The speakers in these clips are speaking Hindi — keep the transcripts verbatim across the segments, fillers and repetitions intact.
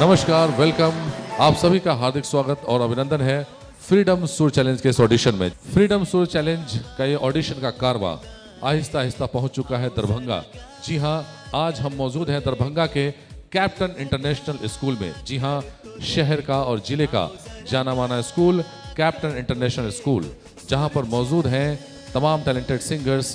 नमस्कार, वेलकम, आप सभी का हार्दिक स्वागत और अभिनंदन है फ्रीडम सोर चैलेंज के इस ऑडिशन में। फ्रीडम सोर चैलेंज का ये ऑडिशन का कारवा आहिस्ता आहिस्ता पहुंच चुका है दरभंगा। जी हाँ, आज हम मौजूद हैं दरभंगा के कैप्टन इंटरनेशनल स्कूल में। जी हाँ, शहर का और जिले का जाना माना स्कूल कैप्टन इंटरनेशनल स्कूल, जहाँ पर मौजूद हैं तमाम talented singers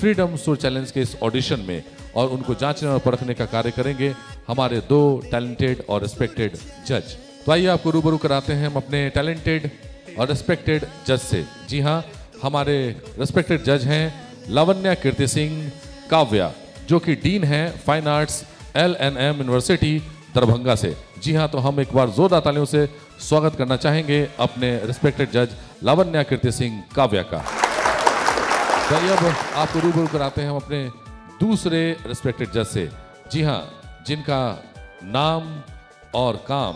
freedom soar challenge के इस ऑडिशन में, और उनको जांचने और परखने का कार्य करेंगे हमारे दो टैलेंटेड और रिस्पेक्टेड जज। तो आइए आपको रूबरू कराते हैं हम अपने टैलेंटेड और रिस्पेक्टेड जज से। जी हाँ, हमारे रिस्पेक्टेड जज हैं लावण्या कीर्ति सिंह काव्या, जो कि डीन हैं fine arts L N M university Darbhanga से। जी हाँ, तो हम एक बार जोरदार तालियों से स्वागत करना चाहेंगे अपने रिस्पेक्टेड जज लावण्या कीर्ति सिंह काव्या का। तो अब आपको रूबरू कराते हैं हम अपने दूसरे रिस्पेक्टेड जज से। जी हाँ, जिनका नाम और काम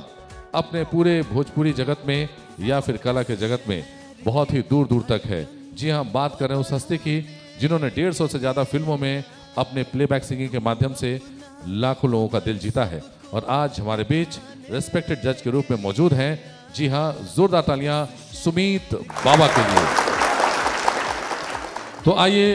अपने पूरे भोजपुरी जगत में या फिर कला के जगत में बहुत ही दूर दूर तक है। जी हाँ, बात कर रहे हैं उस हस्ती की जिन्होंने डेढ़ सौ से ज़्यादा फिल्मों में अपने प्लेबैक सिंगिंग के माध्यम से लाखों लोगों का दिल जीता है, और आज हमारे बीच रिस्पेक्टेड जज के रूप में मौजूद हैं। जी हाँ, जोरदार तालियां सुमित बाबा के लिए। तो आइए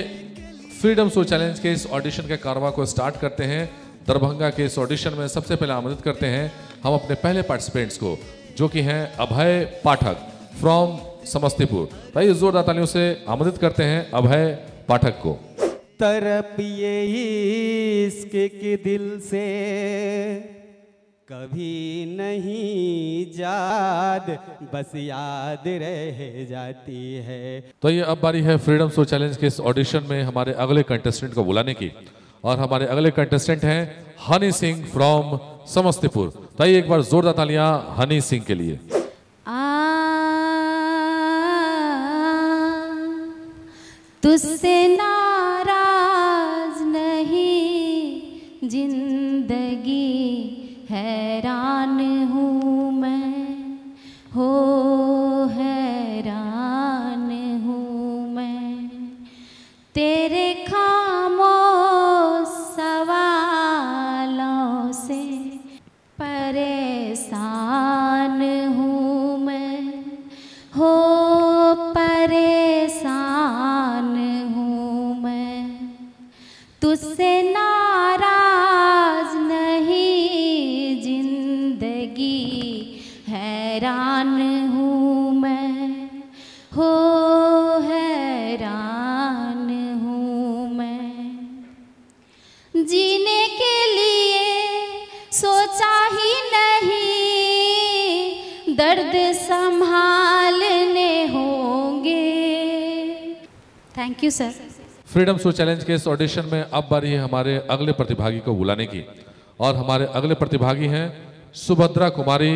फ्रीडम सोर चैलेंज के इस ऑडिशन के कारवा को स्टार्ट करते हैं। दरभंगा के इस ऑडिशन में सबसे पहले आमंत्रित करते हैं हम अपने पहले पार्टिसिपेंट्स को, जो कि हैं अभय पाठक फ्रॉम समस्तीपुर। तो आइए जोरदार तालियों से आमंत्रित करते हैं अभय पाठक को। तरफ ये इश्क के दिल से कभी नहीं याद, बस याद रह जाती है। तो ये अब बारी है फ्रीडम सोर चैलेंज के इस ऑडिशन में हमारे अगले कंटेस्टेंट को बुलाने की, और हमारे अगले कंटेस्टेंट हैं हनी सिंह फ्रॉम समस्तीपुर। तो ये एक बार जोरदार तालियां हनी सिंह के लिए। तुझसे नाराज नहीं जिंदगी, हैरान हूँ मैं, हो हैरान हूँ मैं, तेरे खामोश सवालों से परेशान हूँ मैं, हो परेशान हूँ मैं, तुझसे नाराज नहीं जिंदगी, हैरान हूँ मैं, हो हैरान हूँ मैं, जीने के लिए सोचा ही नहीं, दर्द संभालने होंगे। Thank you sir. Freedom soar challenge के इस ऑडिशन में अब बारी है हमारे अगले प्रतिभागी को बुलाने की, और हमारे अगले प्रतिभागी हैं सुभद्रा कुमारी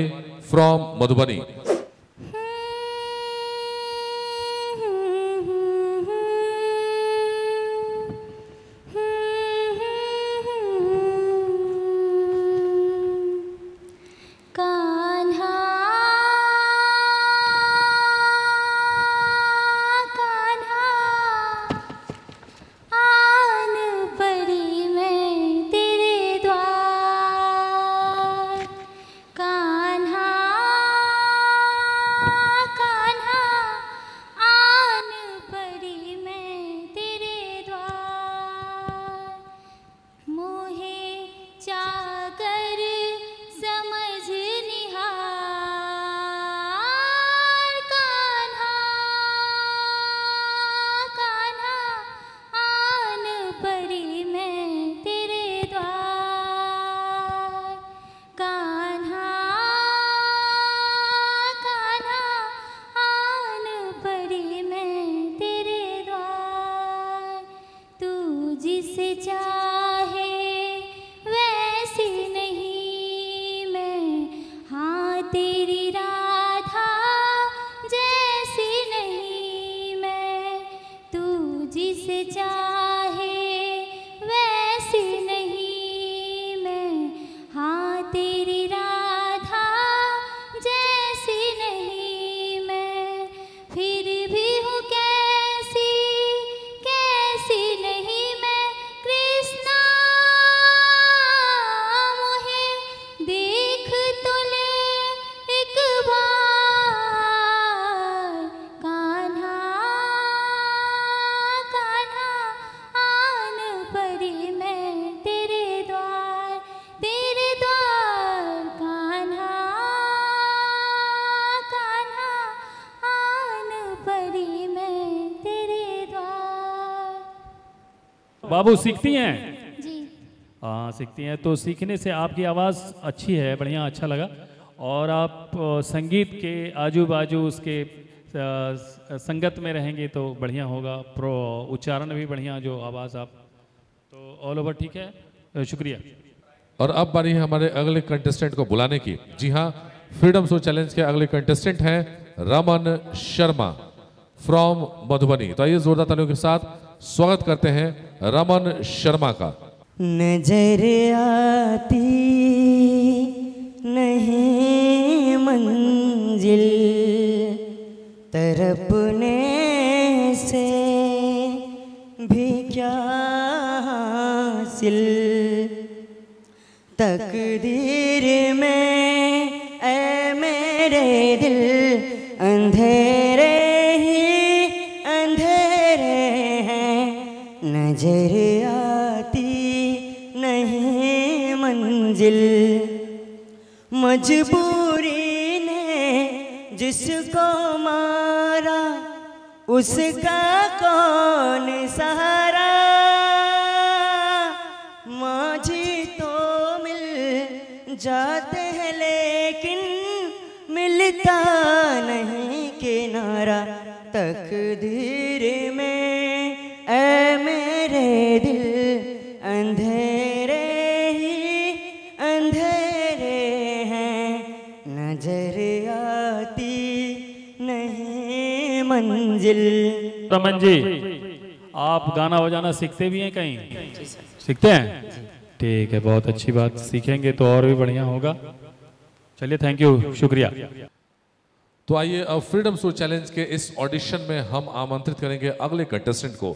फ्रॉम मधुबनी। बाबू सीखती हैं? जी हाँ सीखती हैं। तो सीखने से आपकी आवाज़ अच्छी है, बढ़िया, अच्छा लगा। और आप संगीत के आजू बाजू उसके संगत में रहेंगे तो बढ़िया होगा, प्रो उच्चारण भी बढ़िया, जो आवाज़ आप तो ऑल ओवर ठीक है। शुक्रिया। और अब बारी है हमारे अगले कंटेस्टेंट को बुलाने की। जी हाँ, फ्रीडम सोर चैलेंज के अगले कंटेस्टेंट हैं रमन शर्मा फ्रॉम मधुबनी। तो आइए जोरदार तालियों के साथ स्वागत करते हैं रमन शर्मा का। नजर आती नहीं मंजिल, तरपने से भी क्या हासिल, तकदीर में ऐ मेरे दिल अंधेरे ही अंधेरे हैं। नजर आती नहीं मंजिल, मजबूरी ने जिसको मारा उसका कौन सहारा, माझी तो जाते हैं लेकिन मिलता नहीं किनारा, तकदीर में ऐ मेरे दिल अंधेरे ही अंधेरे हैं। नजर आती नहीं मंजिल। रमन जी, आप गाना बजाना सीखते भी हैं? कहीं सीखते हैं? ठीक है, बहुत अच्छी बात, सीखेंगे तो और भी बढ़िया होगा। चलिए, थैंक यू, शुक्रिया। तो आइए अब फ्रीडम सोर चैलेंज के इस ऑडिशन में हम आमंत्रित करेंगे अगले कंटेस्टेंट को।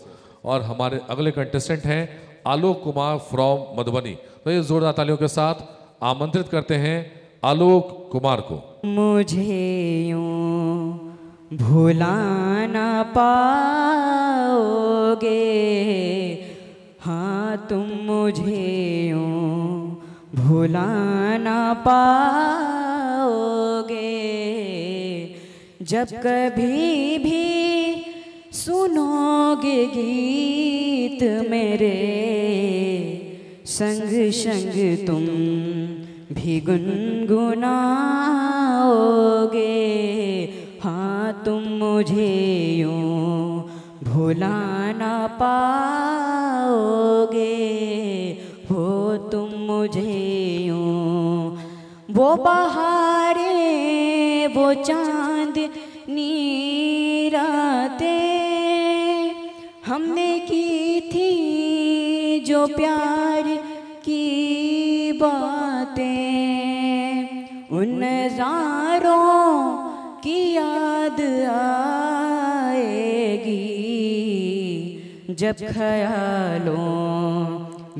और हमारे अगले कंटेस्टेंट हैं आलोक कुमार फ्रॉम मधुबनी। तो ये जोरदार तालियों के साथ आमंत्रित करते हैं आलोक कुमार को। मुझे यूं भुलाना पाओगे, हाँ तुम मुझे यूं भुला ना पाओगे, जब कभी भी सुनोगे गीत मेरे, संग संग तुम भी गुनगुनाओगे, हाँ तुम मुझे यूं भुला ना पाओगे, हो तुम मुझे यूं। वो बहारें, वो चांदनी रातें हमने की थी, जो प्यार की बातें, उन नज़ारों की याद आएगी, जब ख्यालों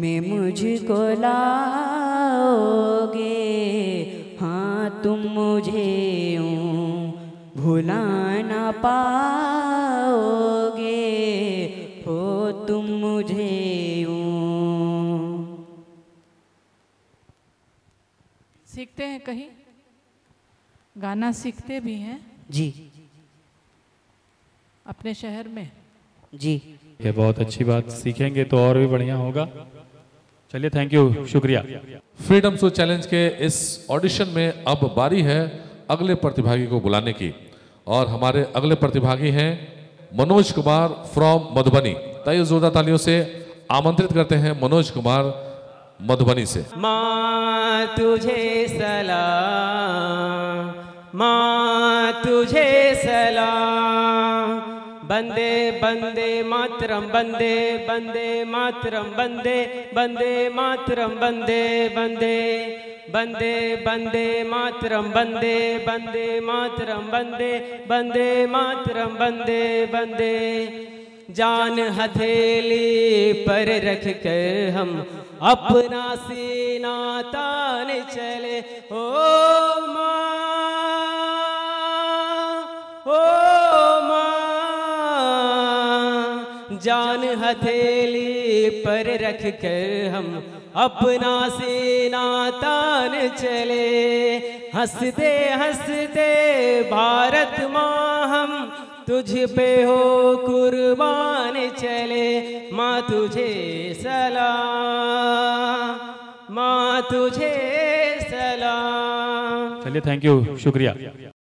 में मुझको लाओगे, हाँ तुम मुझे यूं भुला ना पाओगे, हो तुम मुझे यूं। सीखते हैं कहीं गाना? सीखते भी हैं? जी। अपने शहर में? जी। ये बहुत अच्छी बात, सीखेंगे तो और भी बढ़िया होगा। चलिए, थैंक यू, शुक्रिया। फ्रीडम सोर चैलेंज के इस ऑडिशन में अब बारी है अगले प्रतिभागी को बुलाने की। और हमारे अगले प्रतिभागी हैं मनोज कुमार फ्रॉम मधुबनी। ताइए जोरदार तालियों से आमंत्रित करते हैं मनोज कुमार मधुबनी से। माँ तुझे सलाम, माँ तुझे सलाम, बंदे बंदे मातरम, बंदे बंदे मातरम, बंदे बंदे मातरम, बंदे बंदे बंदे बंदे मातरम, बंदे बंदे मातरम, बंदे बंदे मातरम, बंदे बंदे। जान हथेली पर रख कर हम अपना सीना तान चले, ओ माँ, ओ माँ। जान हथेली पर रख कर हम अपना सीना तान चले, हंसते हंसते भारत माँ हम तुझ पे हो कुर्बान चले माँ तुझे सलाम, माँ तुझे सलाम। चलिए, थैंक यू, शुक्रिया।